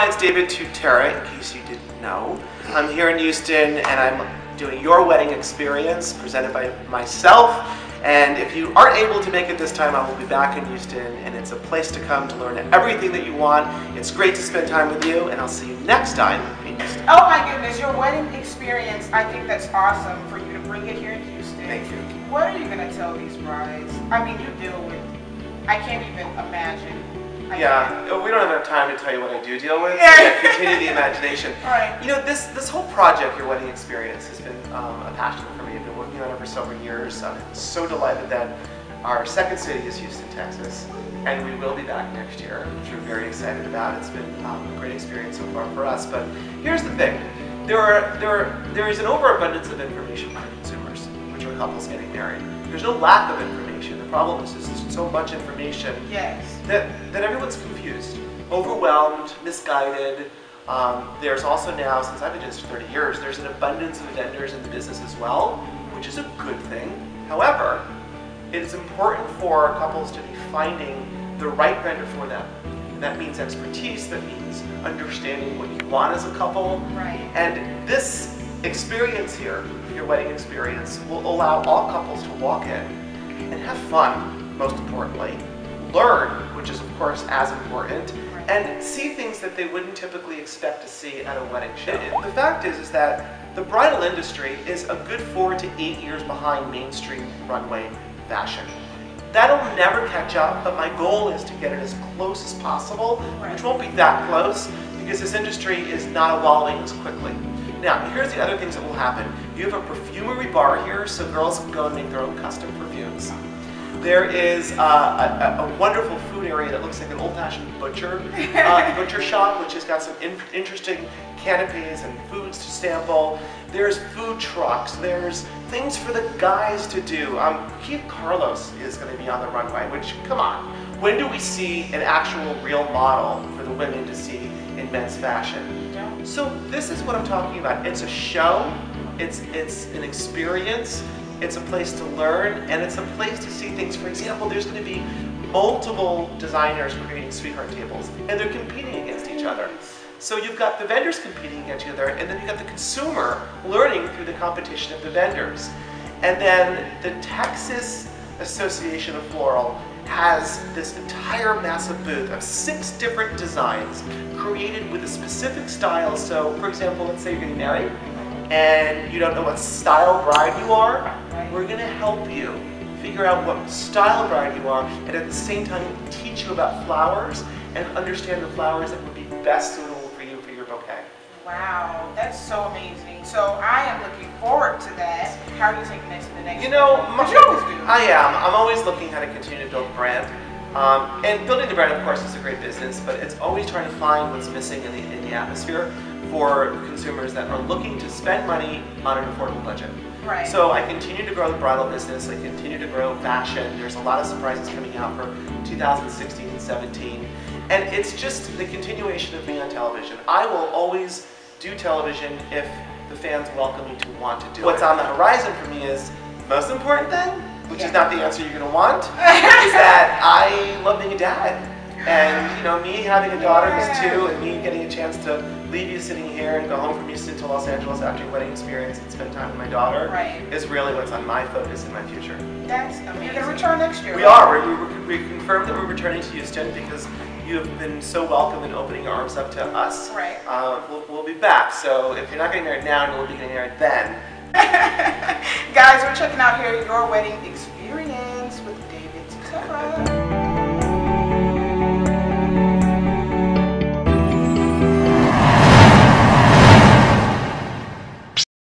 everyone, it's David Tutera, in case you didn't know. I'm here in Houston and I'm doing Your Wedding Experience, presented by myself. And if you aren't able to make it this time, I will be back in Houston, and it's a place to come to learn everything that you want. It's great to spend time with you, and I'll see you next time in Houston. Oh my goodness, Your Wedding Experience, I think that's awesome for you to bring it here in Houston. Thank you. What are you going to tell these brides? I mean, you deal with, I can't even imagine. Yeah, we don't have enough time to tell you what I do deal with. Yeah, continue the imagination. All right. You know, this whole project, Your Wedding Experience, has been a passion for me. I've been working on it for several years. I'm so delighted that our second city is Houston, Texas, and we will be back next year, which we're very excited about. It's been a great experience so far for us. But here's the thing: there is an overabundance of information for consumers, which are couples getting married. There's no lack of information. The problem is there's so much information that everyone's confused, overwhelmed, misguided. There's also now, since I've been doing this for 30 years, there's an abundance of vendors in the business as well, which is a good thing. However, it is important for couples to be finding the right vendor for them. And that means expertise, that means understanding what you want as a couple. Right. And this experience here, Your Wedding Experience, will allow all couples to walk in and have fun, most importantly, learn, which is of course as important, and see things that they wouldn't typically expect to see at a wedding show. The fact is that the bridal industry is a good 4 to 8 years behind mainstream runway fashion. That'll never catch up, but my goal is to get it as close as possible, which won't be that close because this industry is not evolving as quickly. Now, here's the other things that will happen. You have a perfumery bar here, so girls can go and make their own custom perfumes. There is a wonderful food area that looks like an old-fashioned butcher shop, which has got some interesting canapes and foods to sample. There's food trucks. There's things for the guys to do. Keith Carlos is going to be on the runway, which, come on, when do we see an actual real model for the women to see in men's fashion? Yeah. So this is what I'm talking about. It's a show, it's an experience, it's a place to learn, and it's a place to see things. For example, there's going to be multiple designers creating sweetheart tables, and they're competing against each other. So you've got the vendors competing against each other, and then you've got the consumer learning through the competition of the vendors. And then the Texas Association of Floral has this entire massive booth of 6 different designs created with a specific style. So, for example, let's say you're getting married and you don't know what style bride you are. We're going to help you figure out what style bride you are, and at the same time teach you about flowers and understand the flowers that would be best suitable for you for your bouquet. Wow, that's so amazing. So I am looking forward to that. How do you take next to the next? You know, you always do. I am. I'm always looking how to continue to build brand. And building the brand, of course, is a great business, but it's always trying to find what's missing in the atmosphere for consumers that are looking to spend money on an affordable budget. Right. So I continue to grow the bridal business. I continue to grow fashion. There's a lot of surprises coming out for 2016 and 17. And it's just the continuation of being on television. I will always do television if the fans welcome me to want to do it. What's on the horizon for me is, the most important thing, which is not the answer you're going to want, is that I love being a dad. And, you know, me having a daughter who's 2 and me getting a chance to leave you sitting here and go home from Houston to Los Angeles after Your Wedding Experience and spend time with my daughter is really what's on my focus in my future. That's amazing. You're going to return next year. We are. We confirmed that we're returning to Houston because you have been so welcome in opening your arms up to us. Right. We'll be back. So if you're not getting married now, you'll be getting married then. Guys, we're checking out here Your Wedding Experience with David Tutera.